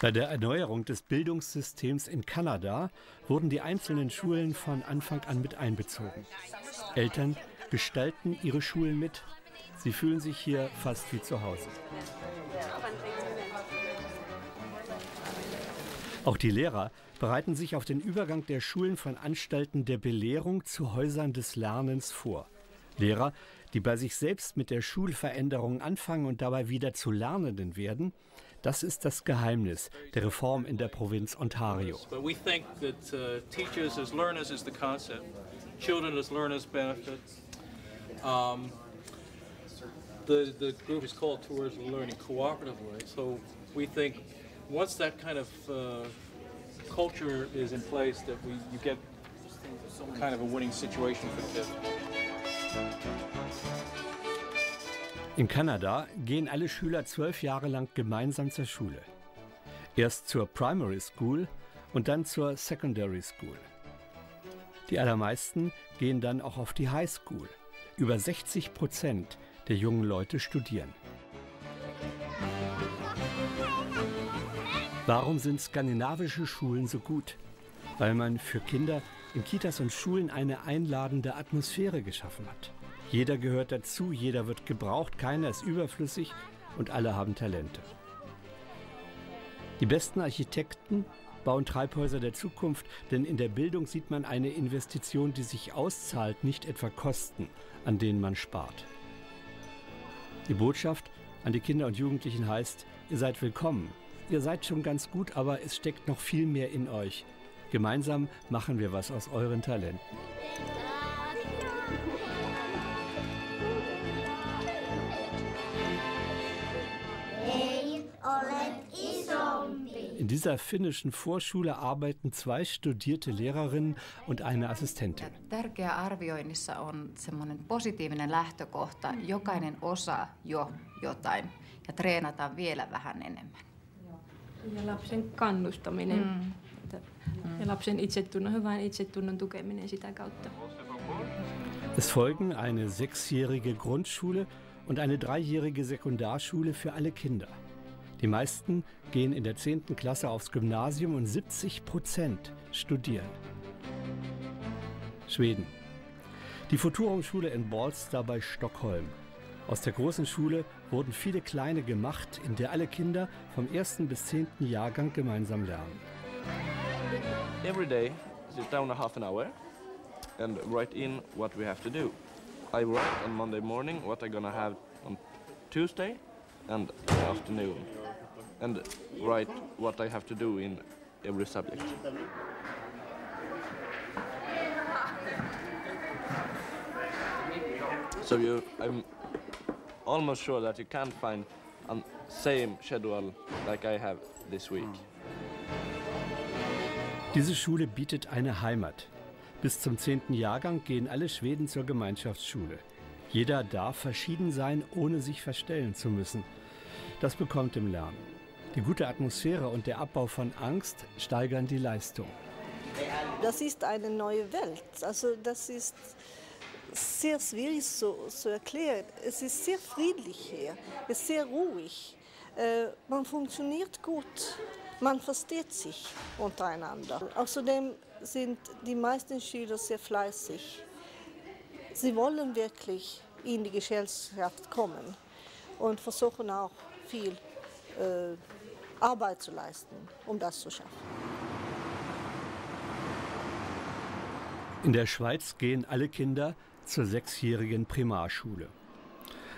Bei der Erneuerung des Bildungssystems in Kanada wurden die einzelnen Schulen von Anfang an mit einbezogen. Eltern gestalten ihre Schulen mit. Sie fühlen sich hier fast wie zu Hause. Auch die Lehrer bereiten sich auf den Übergang der Schulen von Anstalten der Belehrung zu Häusern des Lernens vor. Lehrer, die bei sich selbst mit der Schulveränderung anfangen und dabei wieder zu Lernenden werden, das ist das Geheimnis der Reform in der Provinz Ontario. The group is called Towards Learning Cooperative, so we think once that kind of culture is in place, that you get kind of a winning situation for kids. In Kanada gehen alle Schüler 12 Jahre lang gemeinsam zur Schule. Erst zur Primary School und dann zur Secondary School. Die allermeisten gehen dann auch auf die High School. Über 60% der jungen Leute studieren. Warum sind skandinavische Schulen so gut? Weil man für Kinder in Kitas und Schulen eine einladende Atmosphäre geschaffen hat. Jeder gehört dazu, jeder wird gebraucht, keiner ist überflüssig und alle haben Talente. Die besten Architekten bauen Treibhäuser der Zukunft, denn in der Bildung sieht man eine Investition, die sich auszahlt, nicht etwa Kosten, an denen man spart. Die Botschaft an die Kinder und Jugendlichen heißt, ihr seid willkommen. Ihr seid schon ganz gut, aber es steckt noch viel mehr in euch. Gemeinsam machen wir was aus euren Talenten. In dieser finnischen Vorschule arbeiten 2 studierte Lehrerinnen und eine Assistentin. Tärkeä arvioinnissa on semmoinen positiivinen lähtökohta. Jokainen osaa jo jotain ja treenataan vielä vähän enemmän. Ja lapsen kannustaminen ja lapsen itsetunnon, hyvän itsetunnon tukeminen sitä kautta. Es folgen eine 6-jährige Grundschule und eine 3-jährige Sekundarschule für alle Kinder. Die meisten gehen in der 10. Klasse aufs Gymnasium und 70% studieren. Schweden. Die Futurumschule in Bollsta bei Stockholm. Aus der großen Schule wurden viele kleine gemacht, in der alle Kinder vom 1. bis 10. Jahrgang gemeinsam lernen. Every day sit down a half an hour and write in what we have to do. I write on Monday morning what I'm gonna have on Tuesday and afternoon. And write what I have to do in every subject. So I'm almost sure that you can't find the same schedule like I have this week. Diese Schule bietet eine Heimat. Bis zum 10. Jahrgang gehen alle Schweden zur Gemeinschaftsschule. Jeder darf verschieden sein, ohne sich verstellen zu müssen. Das bekommt im Lernen. Die gute Atmosphäre und der Abbau von Angst steigern die Leistung. Das ist eine neue Welt. Also das ist sehr schwierig zu erklären. Es ist sehr friedlich hier, es ist sehr ruhig. Man funktioniert gut, man versteht sich untereinander. Außerdem sind die meisten Schüler sehr fleißig. Sie wollen wirklich in die Gesellschaft kommen und versuchen auch viel Arbeit zu leisten, um das zu schaffen. In der Schweiz gehen alle Kinder zur 6-jährigen Primarschule.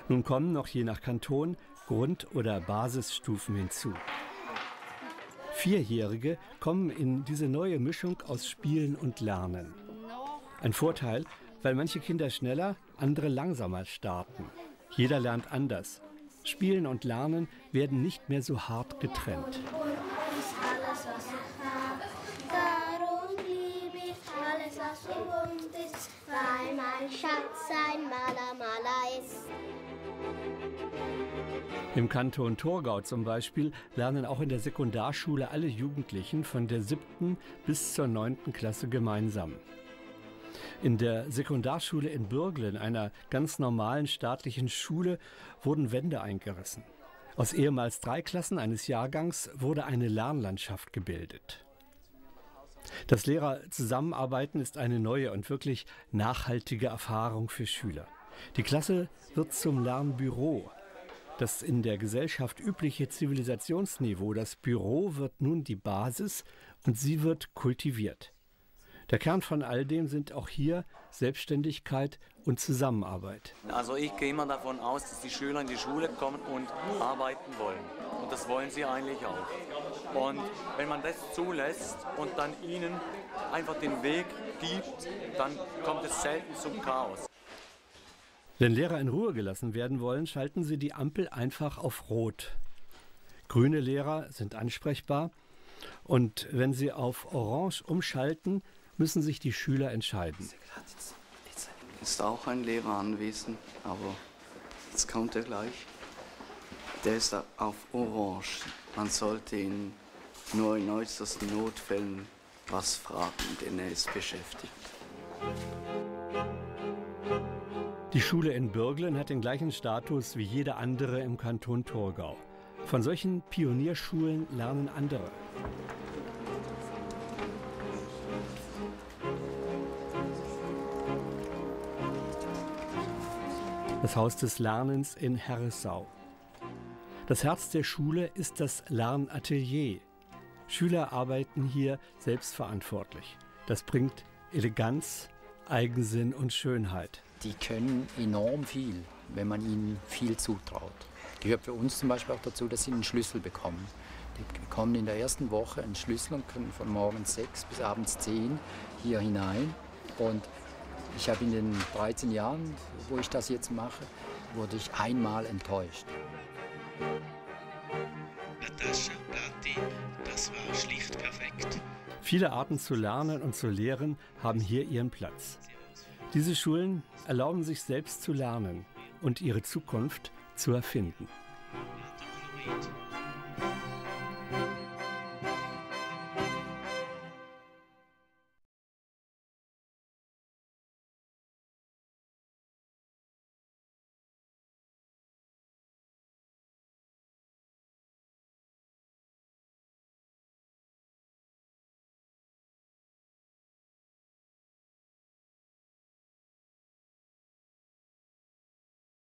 Nun kommen noch je nach Kanton Grund- oder Basisstufen hinzu. 4-Jährige kommen in diese neue Mischung aus Spielen und Lernen. Ein Vorteil, weil manche Kinder schneller, andere langsamer starten. Jeder lernt anders. Spielen und Lernen werden nicht mehr so hart getrennt. Im Kanton Thurgau zum Beispiel lernen auch in der Sekundarschule alle Jugendlichen von der 7. bis zur 9. Klasse gemeinsam. In der Sekundarschule in Bürglen, einer ganz normalen staatlichen Schule, wurden Wände eingerissen. Aus ehemals 3 Klassen eines Jahrgangs wurde eine Lernlandschaft gebildet. Das Lehrerzusammenarbeiten ist eine neue und wirklich nachhaltige Erfahrung für Schüler. Die Klasse wird zum Lernbüro. Das in der Gesellschaft übliche Zivilisationsniveau, das Büro, wird nun die Basis und sie wird kultiviert. Der Kern von all dem sind auch hier Selbstständigkeit und Zusammenarbeit. Also ich gehe immer davon aus, dass die Schüler in die Schule kommen und arbeiten wollen. Und das wollen sie eigentlich auch. Und wenn man das zulässt und dann ihnen einfach den Weg gibt, dann kommt es selten zum Chaos. Wenn Lehrer in Ruhe gelassen werden wollen, schalten sie die Ampel einfach auf Rot. Grüne Lehrer sind ansprechbar. Und wenn sie auf Orange umschalten, müssen sich die Schüler entscheiden. Ist auch ein Lehrer anwesend, aber jetzt kommt er gleich. Der ist auf Orange. Man sollte ihn nur in äußersten Notfällen was fragen, denn er ist beschäftigt. Die Schule in Bürglen hat den gleichen Status wie jede andere im Kanton Thurgau. Von solchen Pionierschulen lernen andere. Das Haus des Lernens in Herrisau. Das Herz der Schule ist das Lernatelier. Schüler arbeiten hier selbstverantwortlich. Das bringt Eleganz, Eigensinn und Schönheit. Die können enorm viel, wenn man ihnen viel zutraut. Gehört für uns zum Beispiel auch dazu, dass sie einen Schlüssel bekommen. Die bekommen in der ersten Woche einen Schlüssel und können von morgens 6 bis abends 10 hier hinein. Und ich habe in den 13 Jahren, wo ich das jetzt mache, wurde ich einmal enttäuscht. Das war schlicht perfekt. Viele Arten zu lernen und zu lehren haben hier ihren Platz. Diese Schulen erlauben sich selbst zu lernen und ihre Zukunft zu erfinden.